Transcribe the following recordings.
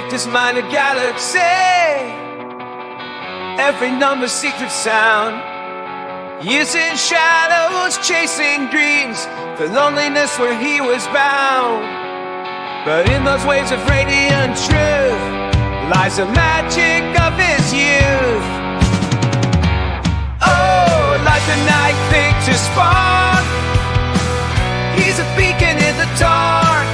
Victor's minor galaxy. Every number's secret sound. Years in shadows, chasing dreams, the loneliness where he was bound. But in those waves of radiant truth lies the magic of his youth. Oh, like the night, Victor's spark. He's a beacon in the dark.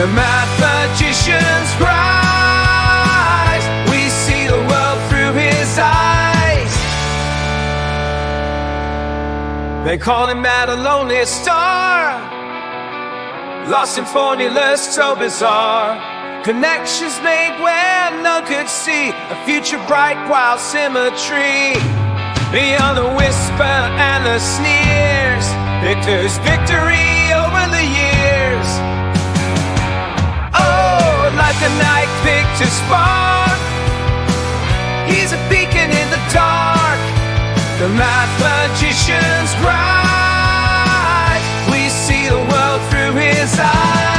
The mathemagician's prize. We see the world through his eyes. They call him out a lonely star, lost in formulas so bizarre. Connections made where none could see, a future bright, wild symmetry. Beyond the whisper and the sneers, Victor's victory over the years. Oh, like the night, Victor's spark. He's a beacon in the dark. The mathemagician's prize. We see the world through his eyes.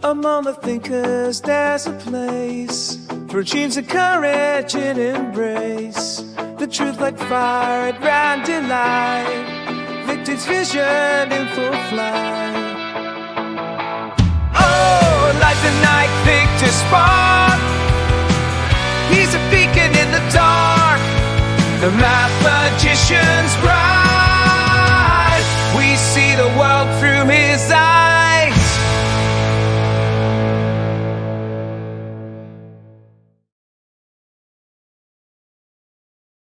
Among the thinkers, there's a place for dreams of courage and embrace. The truth like fire at round delight. Victor's vision in full flight. Oh, like the night, Victor's spark. He's a beacon in the dark. The mathemagician's bright.